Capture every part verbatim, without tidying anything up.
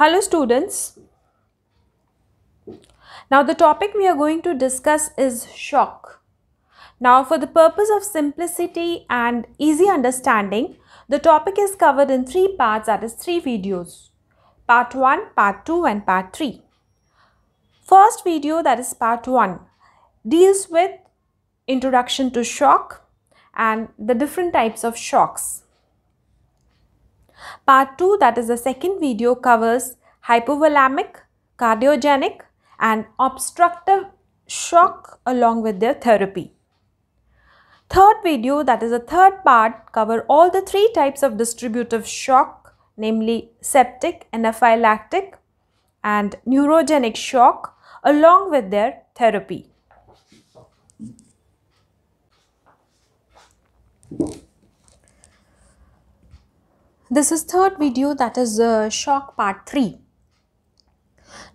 Hello students. Now the topic we are going to discuss is shock. Now for the purpose of simplicity and easy understanding, the topic is covered in three parts, that is three videos. Part one, Part two and Part three. First video, that is Part one, deals with introduction to shock and the different types of shocks. Part two, that is the second video, covers hypovolemic, cardiogenic and obstructive shock along with their therapy. Third video, that is the third part, cover all the three types of distributive shock, namely septic, anaphylactic and neurogenic shock along with their therapy. This is third video, that is uh, shock part three.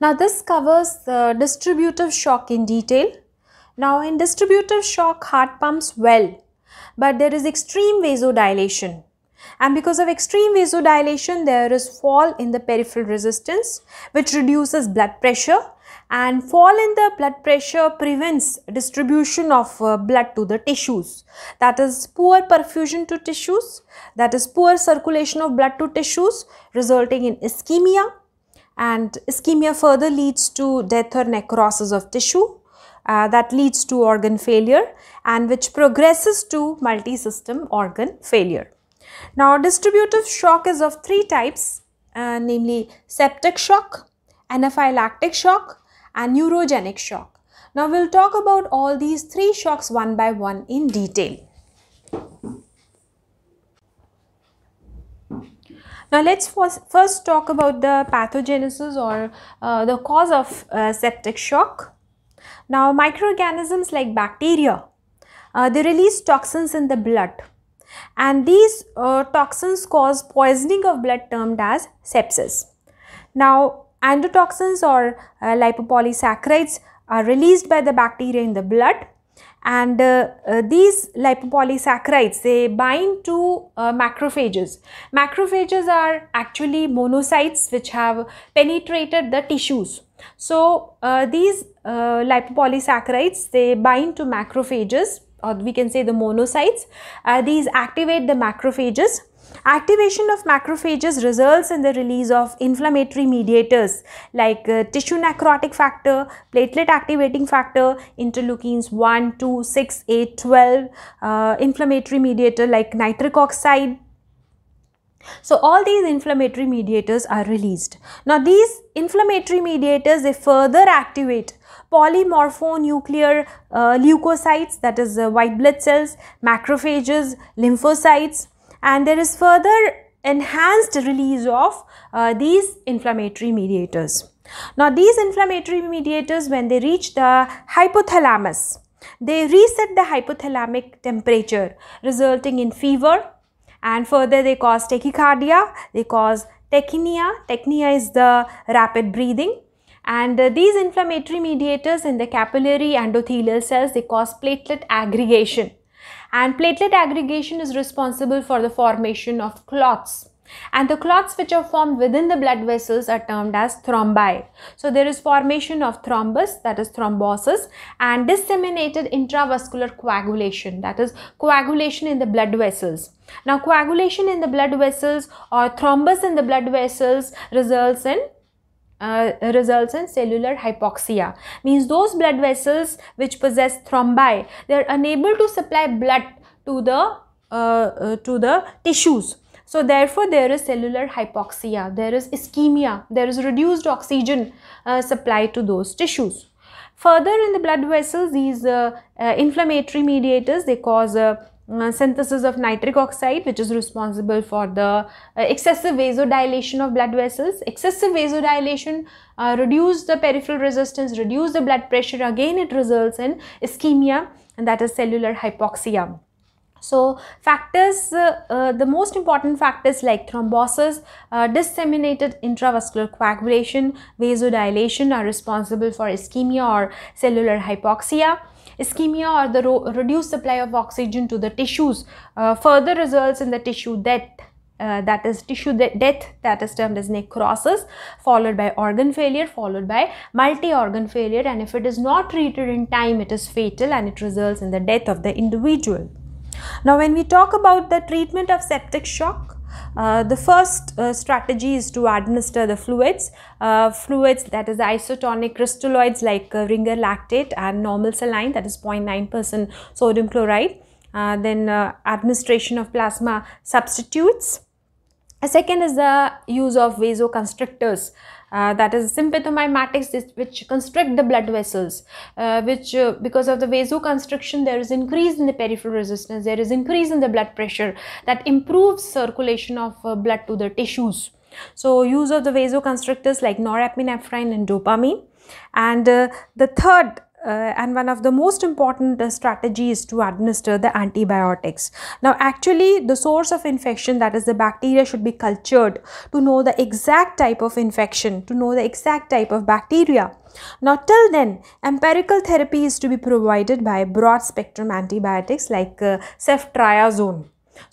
Now this covers uh, distributive shock in detail. Now in distributive shock, heart pumps well, but there is extreme vasodilation, and because of extreme vasodilation there is fall in the peripheral resistance which reduces blood pressure, and fall in the blood pressure prevents distribution of uh, blood to the tissues. That is poor perfusion to tissues, that is poor circulation of blood to tissues, resulting in ischemia, and ischemia further leads to death or necrosis of tissue uh, that leads to organ failure and which progresses to multi-system organ failure. Now distributive shock is of three types, uh, namely septic shock, anaphylactic shock and neurogenic shock. Now we'll talk about all these three shocks one by one in detail. Now let's first talk about the pathogenesis or uh, the cause of uh, septic shock. Now microorganisms like bacteria, uh, they release toxins in the blood, and these uh, toxins cause poisoning of blood termed as sepsis. Now endotoxins or uh, lipopolysaccharides are released by the bacteria in the blood, and uh, uh, these lipopolysaccharides, they bind to uh, macrophages. Macrophages are actually monocytes which have penetrated the tissues. So uh, these uh, lipopolysaccharides, they bind to macrophages, or we can say the monocytes. Uh, these activate the macrophages. Activation of macrophages results in the release of inflammatory mediators like uh, tissue necrotic factor, platelet activating factor, interleukins one, two, six, eight, twelve, uh, inflammatory mediator like nitric oxide. So all these inflammatory mediators are released. Now these inflammatory mediators, they further activate polymorphonuclear uh, leukocytes, that is uh, white blood cells, macrophages, lymphocytes. And there is further enhanced release of uh, these inflammatory mediators. Now these inflammatory mediators, when they reach the hypothalamus, they reset the hypothalamic temperature, resulting in fever, and further they cause tachycardia, they cause tachypnea. Tachypnea is the rapid breathing. And uh, these inflammatory mediators in the capillary endothelial cells, they cause platelet aggregation. And platelet aggregation is responsible for the formation of clots. And the clots which are formed within the blood vessels are termed as thrombi. So there is formation of thrombus, that is thrombosis, and disseminated intravascular coagulation, that is coagulation in the blood vessels. Now coagulation in the blood vessels or thrombus in the blood vessels results in Uh, results in cellular hypoxia. Means those blood vessels which possess thrombi, they are unable to supply blood to the uh, uh, to the tissues. So therefore there is cellular hypoxia, there is ischemia, there is reduced oxygen uh, supply to those tissues. Further in the blood vessels, these uh, uh, inflammatory mediators, they cause uh, Uh, synthesis of nitric oxide, which is responsible for the uh, excessive vasodilation of blood vessels. Excessive vasodilation uh, reduce the peripheral resistance, reduce the blood pressure, again it results in ischemia, and that is cellular hypoxia. So factors, uh, uh, the most important factors like thrombosis, uh, disseminated intravascular coagulation, vasodilation are responsible for ischemia or cellular hypoxia. Ischemia or the reduced supply of oxygen to the tissues uh, further results in the tissue death. Uh, that is tissue de death, that is termed as necrosis, followed by organ failure, followed by multi-organ failure, and if it is not treated in time, it is fatal and it results in the death of the individual. Now, when we talk about the treatment of septic shock, uh, the first uh, strategy is to administer the fluids, uh, fluids that is the isotonic crystalloids like uh, Ringer lactate and normal saline, that is zero point nine percent sodium chloride, uh, then uh, administration of plasma substitutes. The second is the use of vasoconstrictors, uh, that is sympathomimetics which constrict the blood vessels, uh, which uh, because of the vasoconstriction there is increase in the peripheral resistance, there is increase in the blood pressure that improves circulation of uh, blood to the tissues. So use of the vasoconstrictors like norepinephrine and dopamine. And uh, the third Uh, and one of the most important uh, strategy is to administer the antibiotics. Now actually the source of infection, that is the bacteria, should be cultured to know the exact type of infection, to know the exact type of bacteria. Now till then empirical therapy is to be provided by broad spectrum antibiotics like uh, ceftriaxone.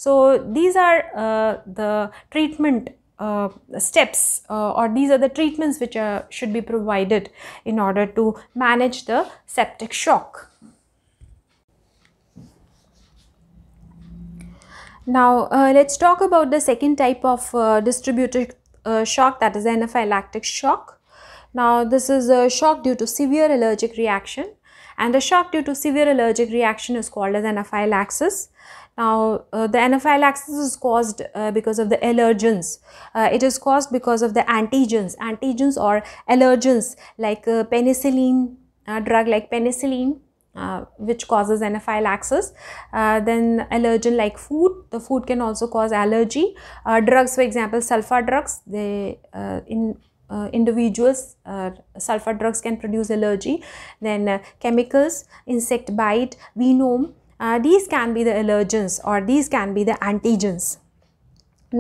So these are uh, the treatment Uh, steps uh, or these are the treatments which are, should be provided in order to manage the septic shock. Now uh, let's talk about the second type of uh, distributed uh, shock, that is anaphylactic shock. Now this is a shock due to severe allergic reaction, and the shock due to severe allergic reaction is called as anaphylaxis. Now, uh, the anaphylaxis is caused uh, because of the allergens. Uh, it is caused because of the antigens. Antigens or allergens like uh, penicillin, a drug like penicillin, uh, which causes anaphylaxis. Uh, then allergen like food. The food can also cause allergy. Uh, drugs, for example, sulfur drugs, they uh, in Uh, individuals, uh, sulfur drugs can produce allergy. Then uh, chemicals, insect bite, venom, uh, these can be the allergens or these can be the antigens.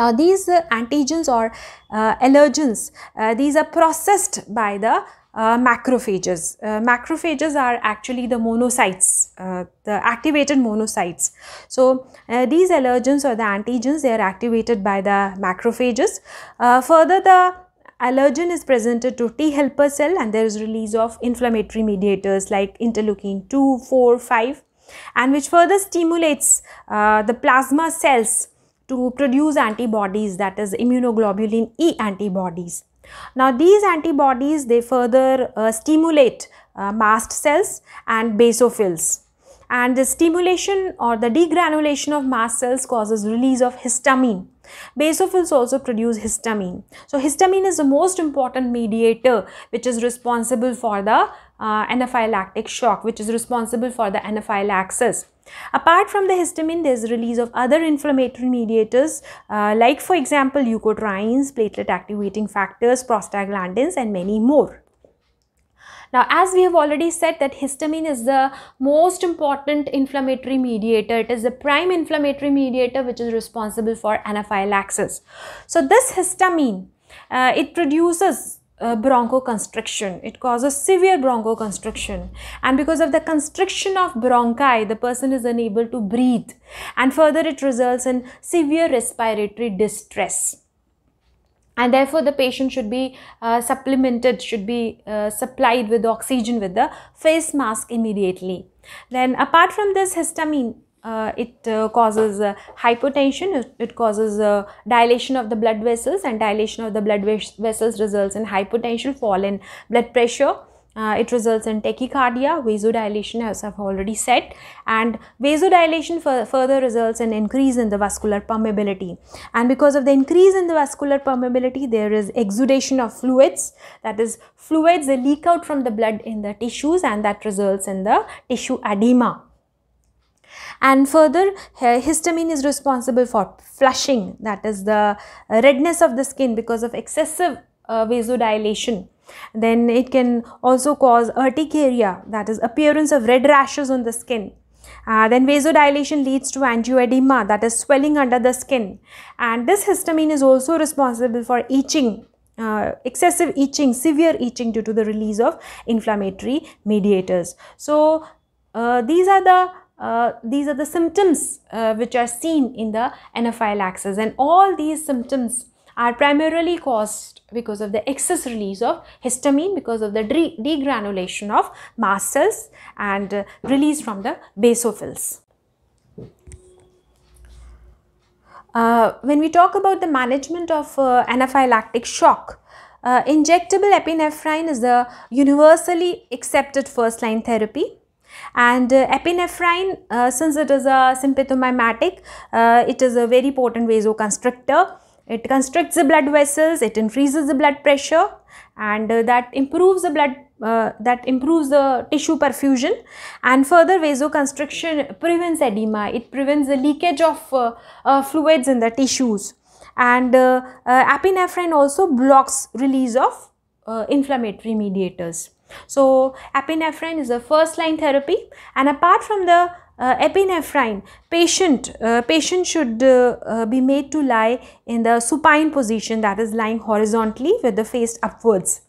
Now these uh, antigens or uh, allergens, uh, these are processed by the Uh, macrophages. Uh, macrophages are actually the monocytes, uh, the activated monocytes. So uh, these allergens or the antigens, they are activated by the macrophages. Uh, further, the allergen is presented to T helper cell and there is release of inflammatory mediators like interleukin two, four, five, and which further stimulates uh, the plasma cells to produce antibodies, that is immunoglobulin E antibodies. Now these antibodies, they further uh, stimulate uh, mast cells and basophils. And the stimulation or the degranulation of mast cells causes release of histamine. Basophils also produce histamine. So histamine is the most important mediator which is responsible for the uh, anaphylactic shock, which is responsible for the anaphylaxis. Apart from the histamine, there is release of other inflammatory mediators uh, like, for example, leukotrienes, platelet activating factors, prostaglandins, and many more. Now, as we have already said that histamine is the most important inflammatory mediator. It is the prime inflammatory mediator which is responsible for anaphylaxis. So, this histamine, uh, it produces uh, bronchoconstriction. It causes severe bronchoconstriction. And because of the constriction of bronchi, the person is unable to breathe. And further, it results in severe respiratory distress. And therefore, the patient should be uh, supplemented, should be uh, supplied with oxygen with the face mask immediately. Then apart from this histamine, uh, it uh, causes uh, hypotension, it, it causes uh, dilation of the blood vessels, and dilation of the blood ves vessels results in hypotension, fall in blood pressure. Uh, it results in tachycardia, vasodilation, as I've already said, and vasodilation for, further results in increase in the vascular permeability. And because of the increase in the vascular permeability, there is exudation of fluids, that is fluids they leak out from the blood in the tissues, and that results in the tissue edema. And further, histamine is responsible for flushing, that is the redness of the skin because of excessive uh, vasodilation. Then it can also cause urticaria, that is appearance of red rashes on the skin. Uh, then vasodilation leads to angioedema, that is swelling under the skin. And this histamine is also responsible for itching, uh, excessive itching, severe itching due to the release of inflammatory mediators. So uh, these are the Uh, these are the symptoms uh, which are seen in the anaphylaxis, and all these symptoms are primarily caused because of the excess release of histamine, because of the de degranulation of mast cells and uh, release from the basophils. Uh, when we talk about the management of uh, anaphylactic shock, uh, injectable epinephrine is the universally accepted first line therapy. And uh, epinephrine, uh, since it is a sympathomimetic, uh, it is a very potent vasoconstrictor. It constricts the blood vessels, it increases the blood pressure, and uh, that improves the blood, uh, that improves the tissue perfusion. And further, vasoconstriction prevents edema, it prevents the leakage of uh, uh, fluids in the tissues. And uh, uh, epinephrine also blocks release of uh, inflammatory mediators. So, epinephrine is the first line therapy, and apart from the uh, epinephrine, patient, uh, patient should uh, uh, be made to lie in the supine position, that is lying horizontally with the face upwards.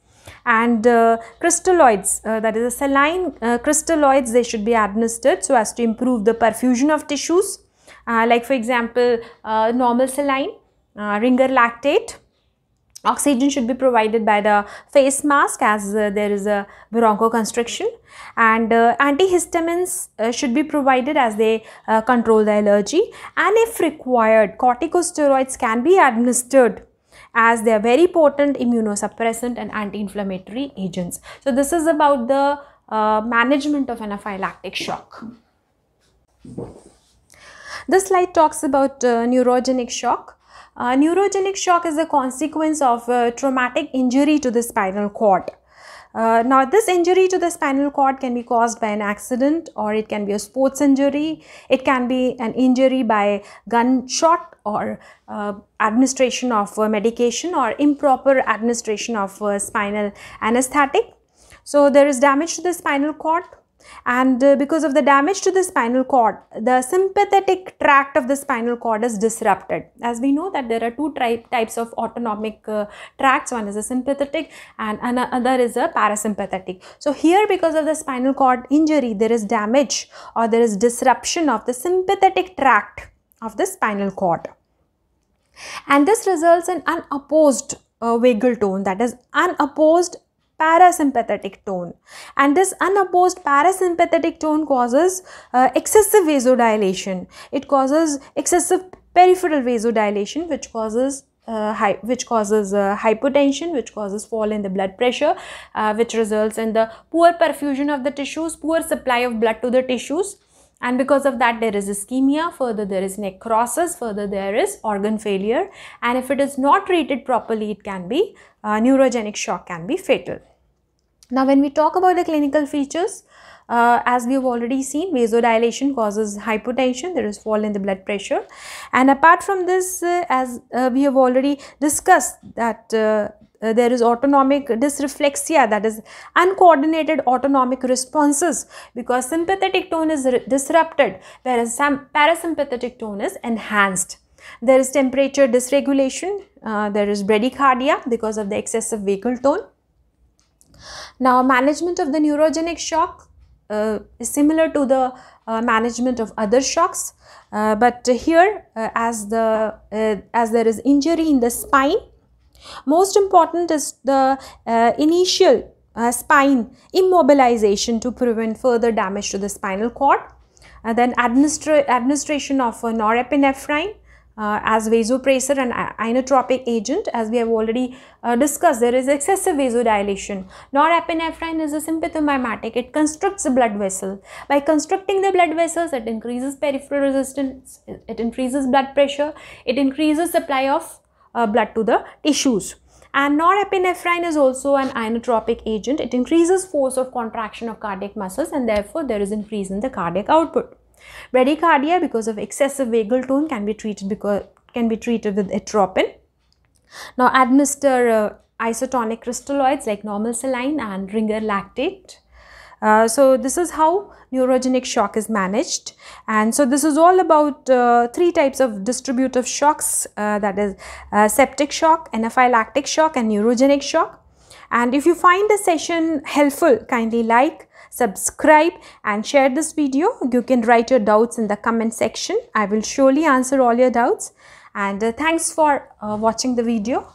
And uh, crystalloids, uh, that is a saline uh, crystalloids, they should be administered so as to improve the perfusion of tissues, uh, like for example, uh, normal saline, uh, Ringer lactate. Oxygen should be provided by the face mask as uh, there is a bronchoconstriction, and uh, antihistamines uh, should be provided as they uh, control the allergy, and if required, corticosteroids can be administered as they are very potent immunosuppressant and anti-inflammatory agents. So this is about the uh, management of anaphylactic shock. This slide talks about uh, neurogenic shock. Uh, neurogenic shock is a consequence of uh, traumatic injury to the spinal cord. Uh, now, this injury to the spinal cord can be caused by an accident, or it can be a sports injury, it can be an injury by gunshot, or uh, administration of uh, medication, or improper administration of uh, spinal anesthetic. So, there is damage to the spinal cord. And uh, because of the damage to the spinal cord, the sympathetic tract of the spinal cord is disrupted. As we know that there are two types of autonomic uh, tracts, one is a sympathetic and another is a parasympathetic. So here, because of the spinal cord injury, there is damage or there is disruption of the sympathetic tract of the spinal cord. And this results in unopposed uh, vagal tone, that is unopposed parasympathetic tone, and this unopposed parasympathetic tone causes uh, excessive vasodilation. It causes excessive peripheral vasodilation, which causes uh, hy which causes uh, hypotension, which causes fall in the blood pressure, uh, which results in the poor perfusion of the tissues, poor supply of blood to the tissues, and because of that there is ischemia, further there is necrosis, further there is organ failure, and if it is not treated properly, it can be uh, neurogenic shock can be fatal. Now, when we talk about the clinical features, uh, as we have already seen, vasodilation causes hypotension, there is fall in the blood pressure, and apart from this, uh, as uh, we have already discussed that uh, Uh, there is autonomic dysreflexia, that is uncoordinated autonomic responses, because sympathetic tone is disrupted whereas some parasympathetic tone is enhanced. There is temperature dysregulation, uh, there is bradycardia because of the excessive vagal tone. Now, management of the neurogenic shock uh, is similar to the uh, management of other shocks, uh, but here uh, as the uh, as there is injury in the spine, most important is the uh, initial uh, spine immobilization to prevent further damage to the spinal cord, and then administra administration of uh, norepinephrine uh, as vasopressor and inotropic agent. As we have already uh, discussed, there is excessive vasodilation. Norepinephrine is a sympathomimetic, it constricts the blood vessel. By constricting the blood vessels, it increases peripheral resistance, it increases blood pressure, it increases supply of Uh, blood to the tissues. And norepinephrine is also an inotropic agent. It increases force of contraction of cardiac muscles, and therefore there is increase in the cardiac output. Bradycardia, because of excessive vagal tone, can be treated because can be treated with atropine. Now, administer uh, isotonic crystalloids like normal saline and Ringer lactate. Uh, so this is how neurogenic shock is managed. And so this is all about uh, three types of distributive shocks, uh, that is uh, septic shock, anaphylactic shock, and neurogenic shock. And if you find the session helpful, kindly like, subscribe and share this video. You can write your doubts in the comment section. I will surely answer all your doubts. And uh, thanks for uh, watching the video.